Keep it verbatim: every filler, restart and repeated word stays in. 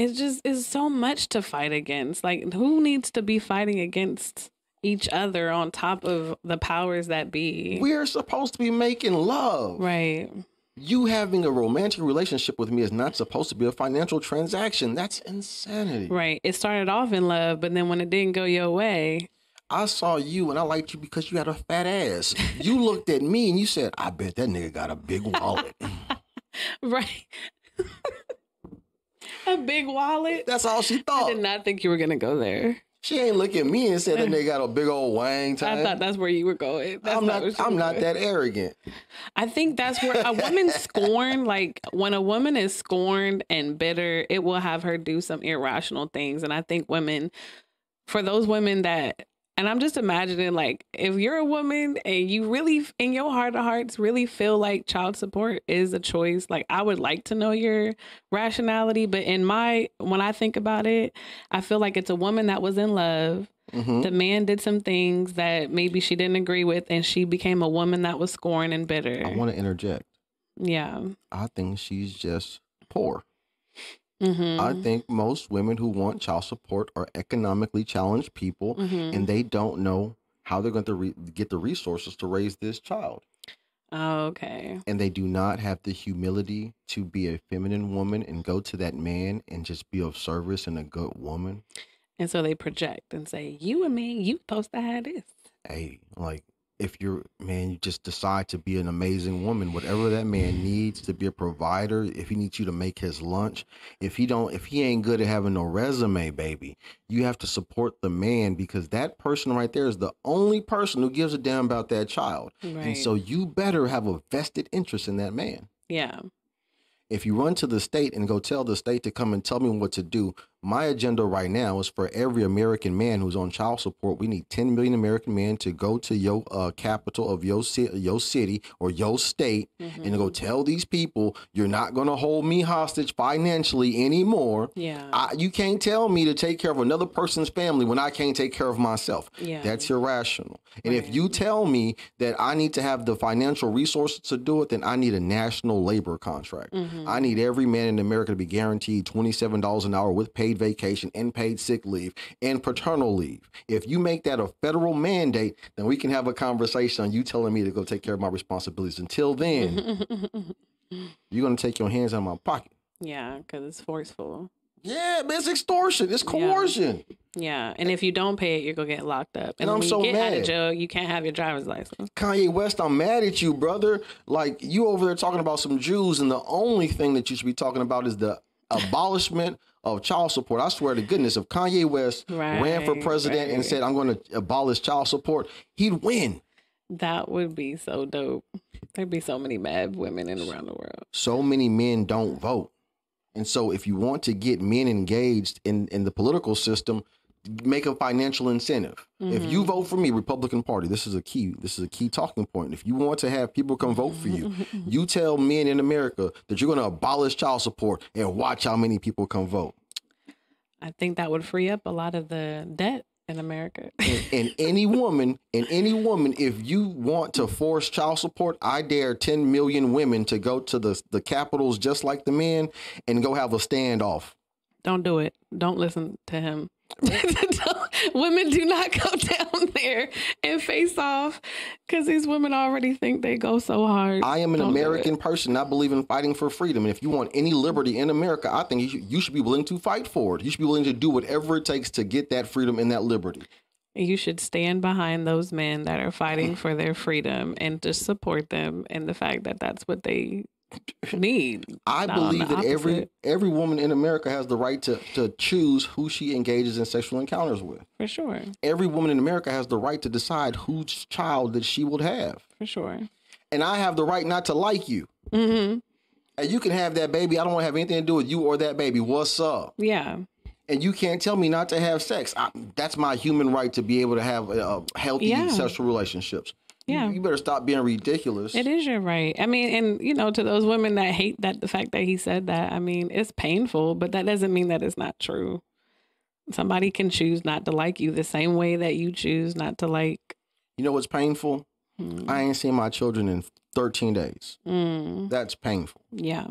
It's just, it's so much to fight against. Like, who needs to be fighting against each other on top of the powers that be? We're supposed to be making love. Right. You having a romantic relationship with me is not supposed to be a financial transaction. That's insanity. Right. It started off in love, but then when it didn't go your way. I saw you and I liked you because you had a fat ass. You looked at me and you said, I bet that nigga got a big wallet. Right. A big wallet. That's all she thought. I did not think you were going to go there. She ain't look at me and said that they got a big old wang time. I thought that's where you were going. That's I'm not, not, I'm not that arrogant. I think that's where a woman's scorned. Like, when a woman is scorned and bitter, it will have her do some irrational things. And I think women, for those women that, and I'm just imagining, like, if you're a woman and you really, in your heart of hearts, really feel like child support is a choice, like, I would like to know your rationality. But in my, when I think about it, I feel like it's a woman that was in love. Mm-hmm. The man did some things that maybe she didn't agree with, and she became a woman that was scorned and bitter. I want to interject. Yeah. I think she's just poor. Mm-hmm. I think most women who want child support are economically challenged people, mm-hmm. and they don't know how they're going to re get the resources to raise this child. Okay. And they do not have the humility to be a feminine woman and go to that man and just be of service and a good woman. And so they project and say, you and me, you supposed to have this. Hey, like, if you're, man, you just decide to be an amazing woman, whatever that man needs, to be a provider. If he needs you to make his lunch, if he don't, if he ain't good at having no resume, baby, you have to support the man, because that person right there is the only person who gives a damn about that child. Right. And so you better have a vested interest in that man. Yeah. If you run to the state and go tell the state to come and tell me what to do, my agenda right now is for every American man who's on child support. We need ten million American men to go to your uh, capital of your, ci your city or your state, mm-hmm. and go tell these people, you're not going to hold me hostage financially anymore. Yeah, I, you can't tell me to take care of another person's family when I can't take care of myself. Yeah. That's irrational. And right. if you tell me that I need to have the financial resources to do it, then I need a national labor contract. Mm-hmm. I need every man in America to be guaranteed twenty-seven dollars an hour with paid vacation and paid sick leave and paternal leave. If you make that a federal mandate, then we can have a conversation on you telling me to go take care of my responsibilities. Until then, you're going to take your hands out of my pocket. Yeah, because it's forceful. Yeah, but it's extortion. It's coercion. Yeah. Yeah, and if you don't pay it, you're going to get locked up. And, and I'm when so you get mad. Out of jail, you can't have your driver's license. Kanye West, I'm mad at you, brother. Like, you over there talking about some Jews, and the only thing that you should be talking about is the abolishment of child support. I swear to goodness, if Kanye West right, ran for president right. and said, I'm going to abolish child support, he'd win. That would be so dope. There'd be so many mad women in around the world. So many men don't vote. And so if you want to get men engaged in, in the political system, make a financial incentive. Mm-hmm. If you vote for me, Republican Party, this is a key, this is a key talking point. If you want to have people come vote for you, you tell men in America that you're going to abolish child support and watch how many people come vote. I think that would free up a lot of the debt in America. and, and any woman, and any woman, if you want to force child support, I dare ten million women to go to the, the capitals, just like the men, and go have a standoff. Don't do it. Don't listen to him. Women do not go down there and face off, because these women already think they go so hard. I am an Don't American person. I believe in fighting for freedom. And if you want any liberty in America, I think you should, you should be willing to fight for it. You should be willing to do whatever it takes to get that freedom and that liberty. You should stand behind those men that are fighting for their freedom, and just support them in the fact that that's what they need. I Not believe that opposite. every every woman in America has the right to, to choose who she engages in sexual encounters with. For sure. Every woman in America has the right to decide whose child that she would have. For sure. And I have the right not to like you. Mm-hmm. And you can have that baby. I don't want to have anything to do with you or that baby. What's up? Yeah. And you can't tell me not to have sex. I, that's my human right to be able to have uh, healthy yeah. sexual relationships. Yeah. You better stop being ridiculous. It is your right. I mean, and, you know, to those women that hate that, the fact that he said that, I mean, it's painful, but that doesn't mean that it's not true. Somebody can choose not to like you the same way that you choose not to like. You know what's painful? Hmm. I ain't seen my children in thirteen days. Hmm. That's painful. Yeah.